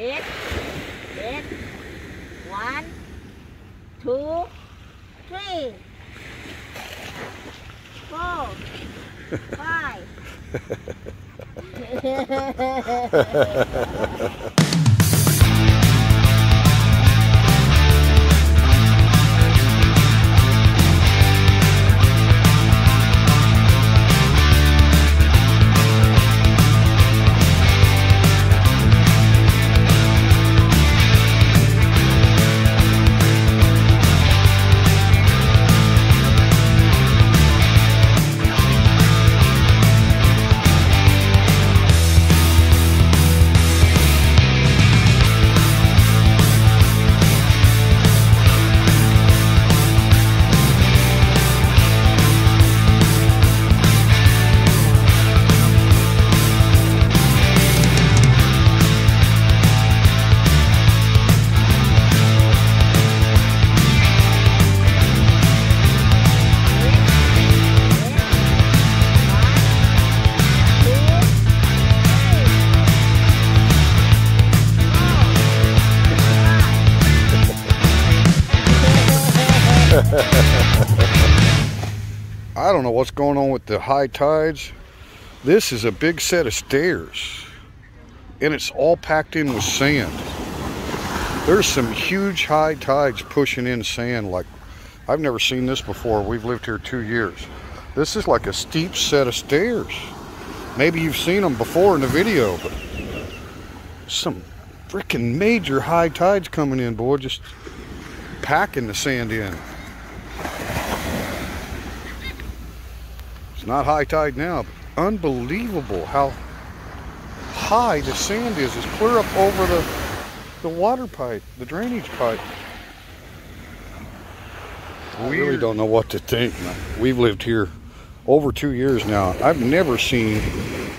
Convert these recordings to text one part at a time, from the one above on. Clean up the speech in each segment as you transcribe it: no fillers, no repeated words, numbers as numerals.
8, 1, 2, 3, 4, 5. I don't know what's going on with the high tides. This is a big set of stairs and it's all packed in with sand. There's some huge high tides pushing in sand like I've never seen this before. We've lived here 2 years. This is like a steep set of stairs. Maybe you've seen them before in the video, but some freaking major high tides coming in, boy, just packing the sand in. It's not high tide now, but unbelievable how high the sand is. It's clear up over the water pipe, the drainage pipe. Weird. I really don't know what to think. We've lived here over 2 years now. I've never seen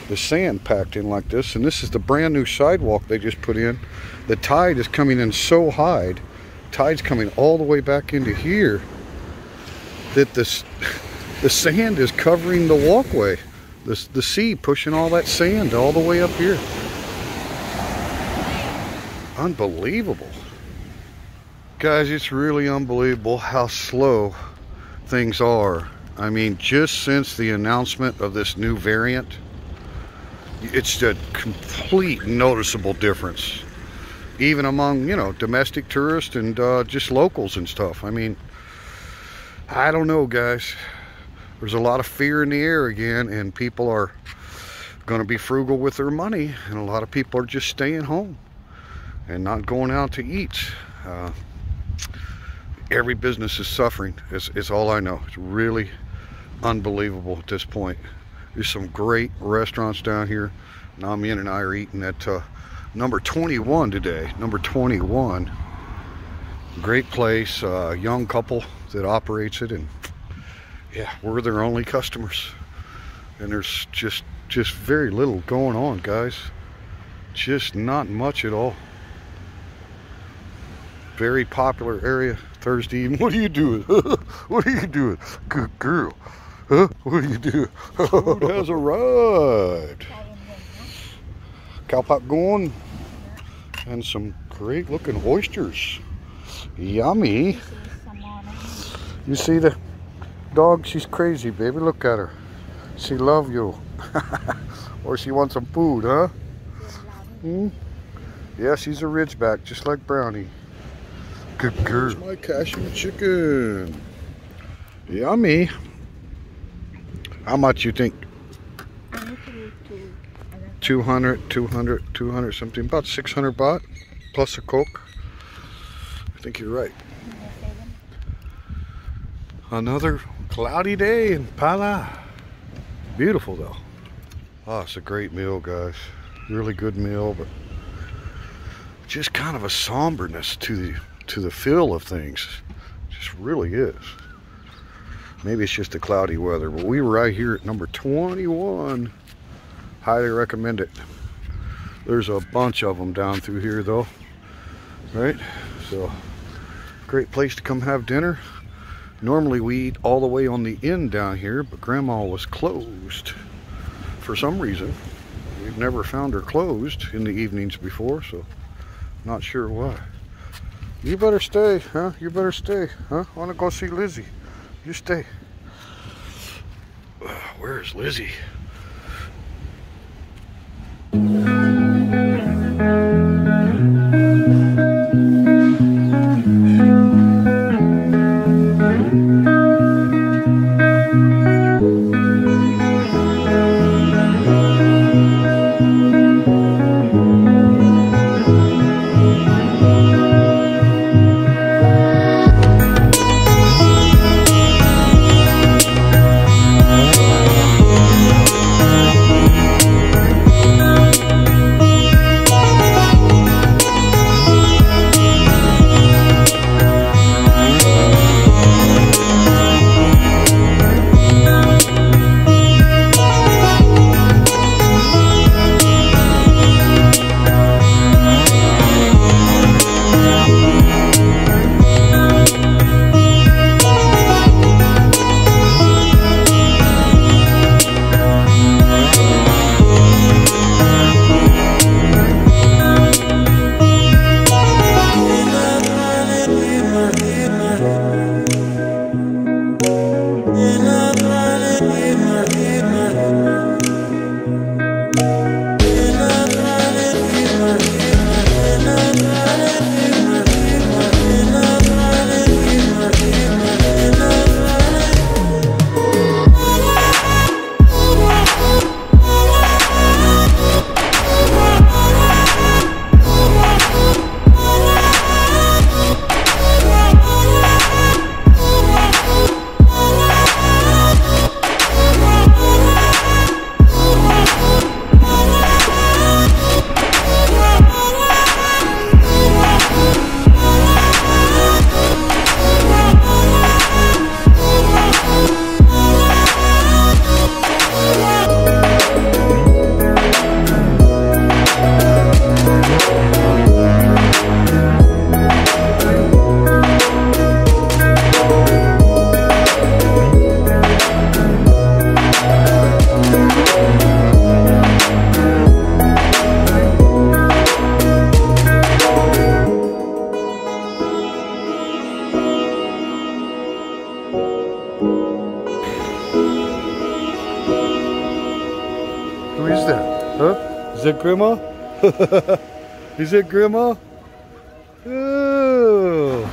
the sand packed in like this, and this is the brand new sidewalk they just put in. The tide is coming in so high, tide's coming all the way back into here, that the sand is covering the walkway. The sea pushing all that sand all the way up here. Unbelievable. Guys, it's really unbelievable how slow things are. I mean, just since the announcement of this new variant, it's a complete noticeable difference. Even among, you know, domestic tourists and just locals and stuff. I mean, I don't know, guys. There's a lot of fear in the air again, and people are going to be frugal with their money, and a lot of people are just staying home and not going out to eat. Every business is suffering, is all I know. It's really unbelievable at this point. There's some great restaurants down here. Namien and I are eating at number 21 today. Number 21. Great place. A young couple that operates it, and yeah, we're their only customers, and there's just very little going on, guys. Just not much at all. Very popular area Thursday evening. What are you doing? What are you doing? Good girl. Huh? What are you doing? Food has arrived. Cowpop going, and some great looking oysters. Yummy. You see the dog, she's crazy, baby. Look at her. She loves you. Or she wants some food, huh? Hmm? Yeah, she's a ridgeback, just like Brownie. Good girl. Here's my cashew chicken. Yummy. How much you think? 200 something. About 600 baht, plus a Coke. I think you're right. Another cloudy day in Pala. Beautiful though. Oh, it's a great meal, guys. Really good meal, but just kind of a somberness to the feel of things. Just really is. Maybe it's just the cloudy weather, but we were right here at number 21. Highly recommend it. There's a bunch of them down through here though, right? So, great place to come have dinner. Normally we eat all the way on the end down here, but Grandma was closed for some reason. We've never found her closed in the evenings before, so Not sure why. You better stay, huh? You better stay, huh? I want to go see Lizzie. You stay. Where is Lizzie? Who is that? Huh? Is that Grandma? Is it Grandma? Oh,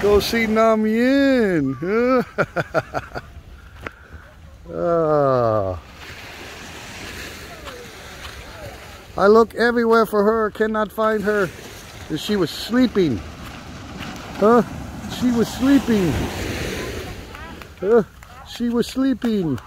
go see Nam Yin. Oh. I look everywhere for her, cannot find her. And she was sleeping. Huh? She was sleeping. Huh? She was sleeping.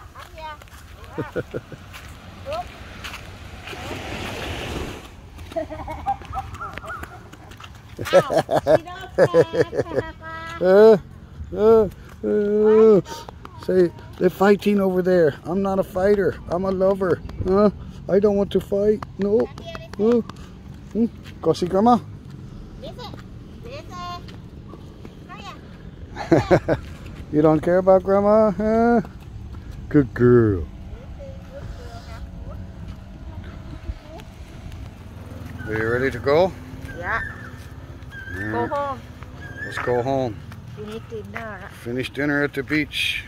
Say, they're fighting over there. I'm not a fighter. I'm a lover. I don't want to fight. No. Go see Grandma. You don't care about Grandma? Huh? Good girl. Are you ready to go? Yeah. Go home. Let's go home. Finish dinner. Finish dinner at the beach.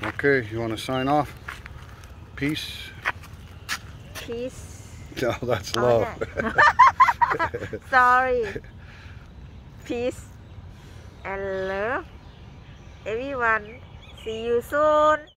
Sure. Okay, you want to sign off? Peace. Peace. No, that's love. Okay. Sorry. Peace and love. Everyone, see you soon.